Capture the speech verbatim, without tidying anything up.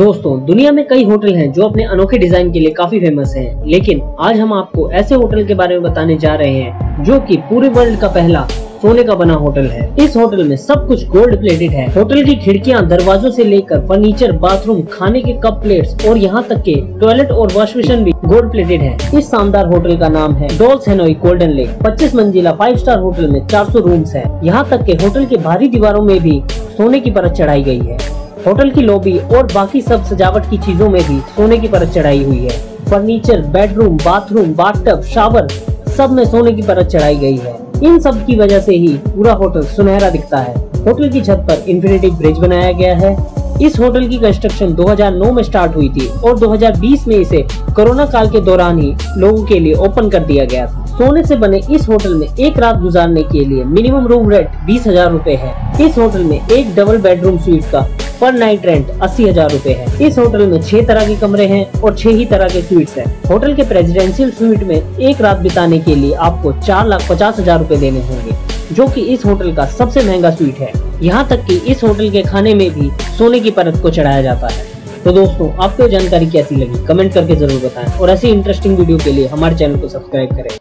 दोस्तों दुनिया में कई होटल हैं जो अपने अनोखे डिजाइन के लिए काफी फेमस हैं, लेकिन आज हम आपको ऐसे होटल के बारे में बताने जा रहे हैं जो कि पूरे वर्ल्ड का पहला सोने का बना होटल है। इस होटल में सब कुछ गोल्ड प्लेटेड है। होटल की खिड़कियां, दरवाजों से लेकर फर्नीचर, बाथरूम, खाने के कप, प्लेट्स और यहां तक के टॉयलेट और वॉश बेसिन भी गोल्ड प्लेटेड है। इस शानदार होटल का नाम है डॉल्चे हनोई गोल्डन लेक। पच्चीस मंजिला फाइव स्टार होटल में चार सौ रूम्स है। यहाँ तक के होटल के बाहरी दीवारों में भी सोने की परत चढ़ाई गयी है। होटल की लॉबी और बाकी सब सजावट की चीजों में भी सोने की परत चढ़ाई हुई है। Furniture, bedroom, bathroom, bathtub, shower सब में सोने की परत चढ़ाई गई है। इन सब की वजह से ही पूरा होटल सुनहरा दिखता है। होटल की छत पर इंफिनिटी ब्रिज बनाया गया है। इस होटल की कंस्ट्रक्शन दो हज़ार नौ में स्टार्ट हुई थी और दो हज़ार बीस में इसे कोरोना काल के दौरान ही लोगों के लिए ओपन कर दिया गया था। सोने से बने इस होटल में एक रात गुजारने के लिए मिनिमम रूम रेंट बीस हजार रूपए है। इस होटल में एक डबल बेडरूम स्वीट का पर नाइट रेंट अस्सी हजार रूपए है। इस होटल में छह तरह के कमरे हैं और छह ही तरह के स्वीट्स हैं। होटल के प्रेसिडेंशियल स्वीट में एक रात बिताने के लिए आपको चार लाख पचास हजार रूपए देने होंगे, जो कि इस होटल का सबसे महंगा स्वीट है। यहाँ तक कि इस होटल के खाने में भी सोने की परत को चढ़ाया जाता है। तो दोस्तों आपको जानकारी कैसी लगी कमेंट करके जरूर बताएं और ऐसी इंटरेस्टिंग वीडियो के लिए हमारे चैनल को सब्सक्राइब करें।